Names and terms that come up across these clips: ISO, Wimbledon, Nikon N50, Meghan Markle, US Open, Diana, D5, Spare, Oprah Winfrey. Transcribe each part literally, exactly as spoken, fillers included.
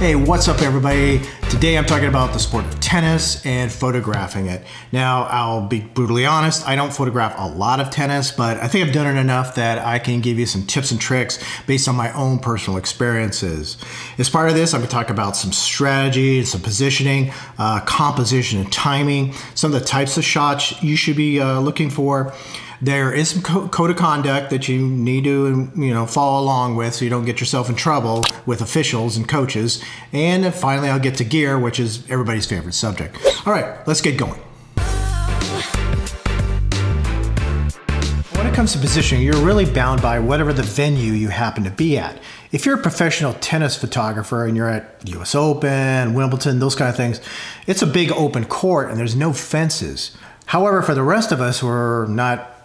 Hey, what's up everybody? Today I'm talking about the sport of tennis and photographing it. Now, I'll be brutally honest, I don't photograph a lot of tennis, but I think I've done it enough that I can give you some tips and tricks based on my own personal experiences. As part of this, I'm gonna talk about some strategy and some positioning, uh, composition and timing, some of the types of shots you should be uh, looking for. There is some co code of conduct that you need to, you know, follow along with so you don't get yourself in trouble with officials and coaches. And then finally, I'll get to gear, which is everybody's favorite subject. All right, let's get going. When it comes to positioning, you're really bound by whatever the venue you happen to be at. If you're a professional tennis photographer and you're at U S Open, Wimbledon, those kind of things, it's a big open court and there's no fences. However, for the rest of us, we're not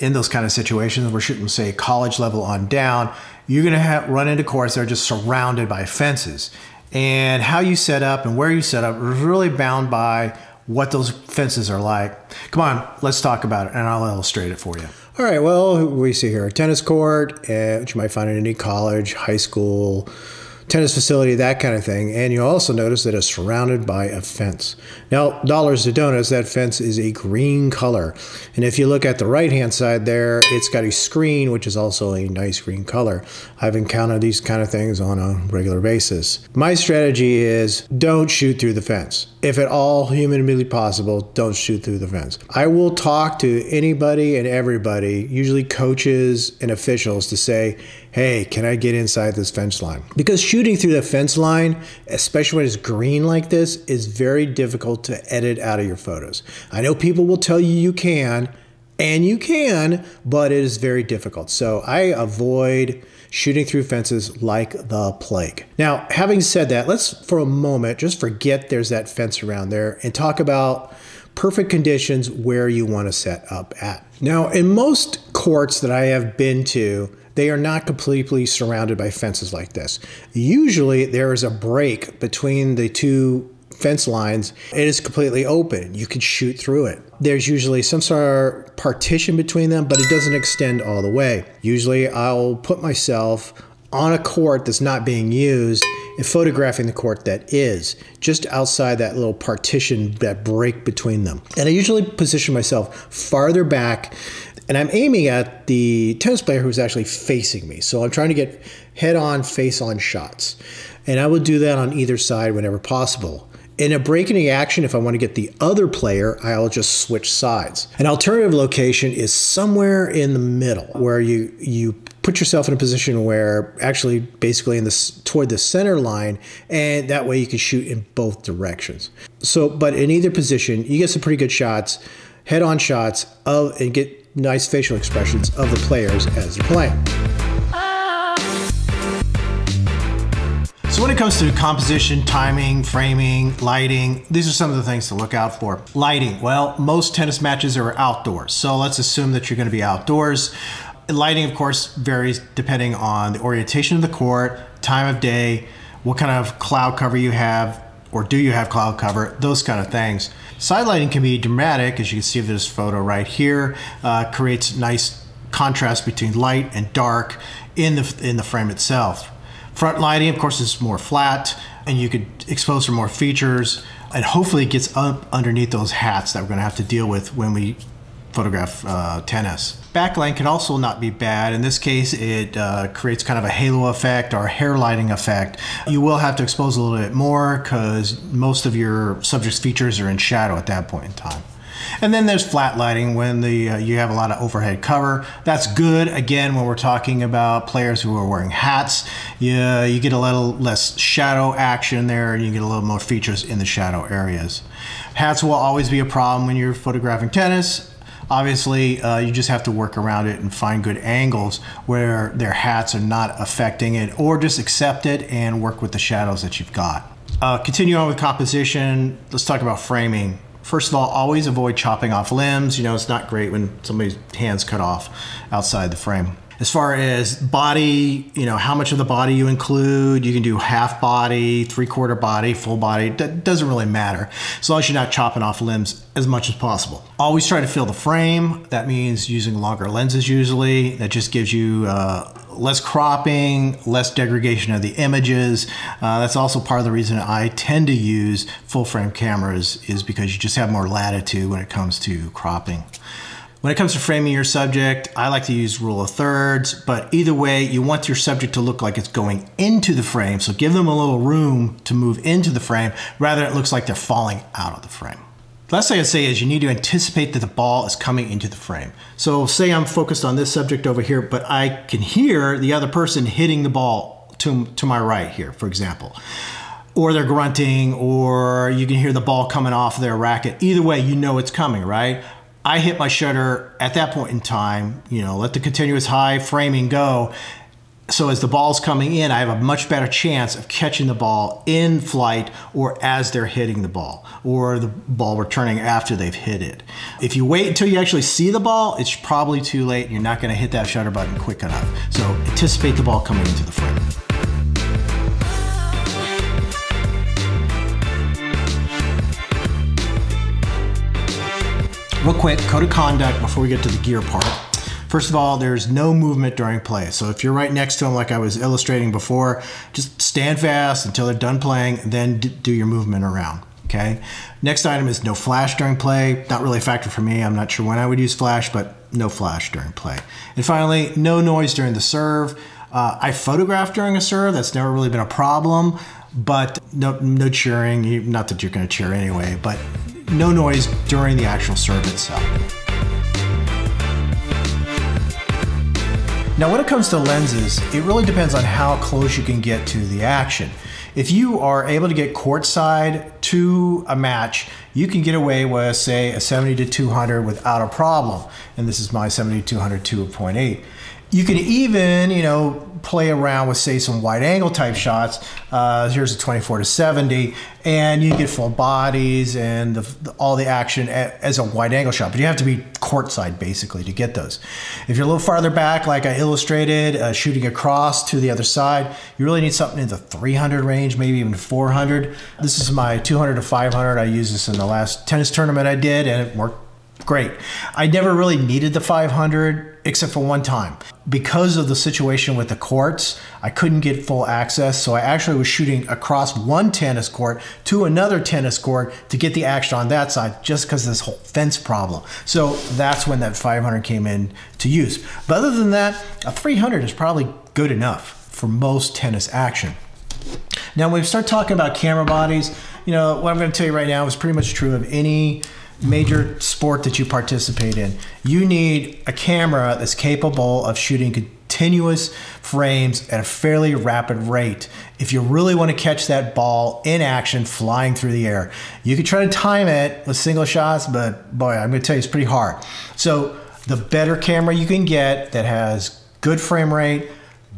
in those kind of situations. We're shooting, say, college level on down, you're gonna have, run into courts that are just surrounded by fences. And how you set up and where you set up is really bound by what those fences are like. Come on, let's talk about it and I'll illustrate it for you. All right, well, we see here a tennis court, which you might find in any college, high school, tennis facility, that kind of thing. And you also notice that it's surrounded by a fence. Now, dollars to donuts, that fence is a green color. And if you look at the right-hand side there, it's got a screen, which is also a nice green color. I've encountered these kind of things on a regular basis. My strategy is don't shoot through the fence. If at all humanly possible, don't shoot through the fence. I will talk to anybody and everybody, usually coaches and officials, to say, hey, can I get inside this fence line? Because shooting through the fence line, especially when it's green like this, is very difficult to edit out of your photos. I know people will tell you you can, and you can, but it is very difficult. So I avoid shooting through fences like the plague. Now, having said that, let's for a moment just forget there's that fence around there and talk about perfect conditions where you want to set up at. Now, in most courts that I have been to, they are not completely surrounded by fences like this. Usually there is a break between the two fence lines. It is completely open. You can shoot through it. There's usually some sort of partition between them, but it doesn't extend all the way. Usually I'll put myself on a court that's not being used and photographing the court that is, just outside that little partition, that break between them. And I usually position myself farther back, and I'm aiming at the tennis player who's actually facing me. So I'm trying to get head-on, face-on shots. And I will do that on either side whenever possible. In a break in the action, if I want to get the other player, I'll just switch sides. An alternative location is somewhere in the middle, where you you put yourself in a position where actually basically in this toward the center line, and that way you can shoot in both directions. So, but in either position, you get some pretty good shots, head-on shots of, and get nice facial expressions of the players as they're playing. So when it comes to composition, timing, framing, lighting, these are some of the things to look out for. Lighting, well, most tennis matches are outdoors. So let's assume that you're going to be outdoors. Lighting, of course, varies depending on the orientation of the court, time of day, what kind of cloud cover you have, or do you have cloud cover, those kind of things. Side lighting can be dramatic, as you can see in this photo right here, uh, creates nice contrast between light and dark in the, in the frame itself. Front lighting, of course, is more flat, and you could expose for more features, and hopefully it gets up underneath those hats that we're gonna have to deal with when we photograph uh, tennis. Backlight can also not be bad. In this case, it uh, creates kind of a halo effect or hair lighting effect. You will have to expose a little bit more because most of your subject's features are in shadow at that point in time. And then there's flat lighting when the uh, you have a lot of overhead cover. That's good. Again, when we're talking about players who are wearing hats, you, you get a little less shadow action there, and you get a little more features in the shadow areas. Hats will always be a problem when you're photographing tennis. Obviously, uh, you just have to work around it and find good angles where their hats are not affecting it, or just accept it and work with the shadows that you've got. Uh, continue on with composition. Let's talk about framing. First of all, always avoid chopping off limbs. You know, it's not great when somebody's hand's cut off outside the frame. as far as body, you know, how much of the body you include. You can do half body, three quarter body, full body. That doesn't really matter, as long as you're not chopping off limbs as much as possible. Always try to fill the frame. That means using longer lenses usually. That just gives you uh, less cropping, less degradation of the images. Uh, that's also part of the reason I tend to use full frame cameras, is because you just have more latitude when it comes to cropping. When it comes to framing your subject, I like to use rule of thirds, but either way, you want your subject to look like it's going into the frame. So give them a little room to move into the frame, rather it looks like they're falling out of the frame. The last thing I'd say is you need to anticipate that the ball is coming into the frame. So say I'm focused on this subject over here, but I can hear the other person hitting the ball to, to my right here, for example. Or they're grunting, or you can hear the ball coming off their racket. Either way, you know it's coming, right? I hit my shutter at that point in time, you know, let the continuous high framing go. So as the ball's coming in, I have a much better chance of catching the ball in flight, or as they're hitting the ball, or the ball returning after they've hit it. If you wait until you actually see the ball, it's probably too late and you're not going to hit that shutter button quick enough. So anticipate the ball coming into the frame. Real quick, code of conduct before we get to the gear part. First of all, there's no movement during play. So if you're right next to them, like I was illustrating before, just stand fast until they're done playing, then do your movement around, okay? Next item is no flash during play. Not really a factor for me. I'm not sure when I would use flash, but no flash during play. And finally, no noise during the serve. Uh, I photograph during a serve. That's never really been a problem, but no, no cheering. Not that you're gonna cheer anyway, but no noise during the actual serve itself. Now, when it comes to lenses, it really depends on how close you can get to the action. If you are able to get courtside to a match, you can get away with, say, a seventy to two hundred without a problem. And this is my seventy to two hundred two point eight. You can even, you know, play around with, say, some wide angle type shots. Uh, here's a twenty-four to seventy, and you get full bodies and the, the, all the action as a wide angle shot, but you have to be courtside basically to get those. If you're a little farther back, like I illustrated, uh, shooting across to the other side, you really need something in the three hundred range, maybe even four hundred. This is my two hundred to five hundred. I used this in the last tennis tournament I did, and it worked great. I never really needed the five hundred except for one time. Because of the situation with the courts, I couldn't get full access, so I actually was shooting across one tennis court to another tennis court to get the action on that side, just because of this whole fence problem. So that's when that five hundred came in to use. But other than that, a three hundred is probably good enough for most tennis action. Now, when we start talking about camera bodies, you know, what I'm going to tell you right now is pretty much true of any major sport that you participate in. You need a camera that's capable of shooting continuous frames at a fairly rapid rate. If you really want to catch that ball in action flying through the air, you can try to time it with single shots, but boy, I'm going to tell you, it's pretty hard. So the better camera you can get that has good frame rate,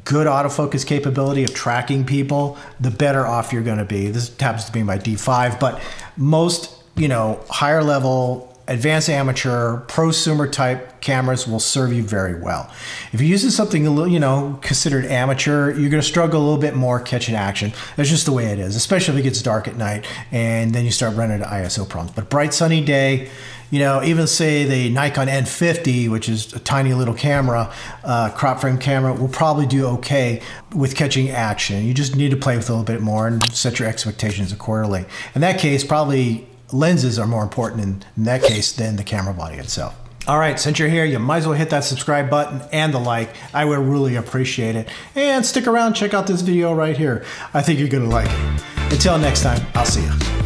good autofocus capability of tracking people, the better off you're going to be. This happens to be my D five, but most, you know, higher level, advanced amateur, prosumer type cameras will serve you very well. If you're using something a little, you know, considered amateur, you're going to struggle a little bit more catching action. That's just the way it is, especially if it gets dark at night and then you start running into I S O problems. But bright sunny day, you know, even say the Nikon N fifty, which is a tiny little camera, uh, crop frame camera, will probably do okay with catching action. You just need to play with a little bit more and set your expectations accordingly. In that case, probably lenses are more important in, in that case than the camera body itself. All right, since you're here, you might as well hit that subscribe button and the like. I would really appreciate it. And stick around, check out this video right here. I think you're gonna like it. Until next time, I'll see you.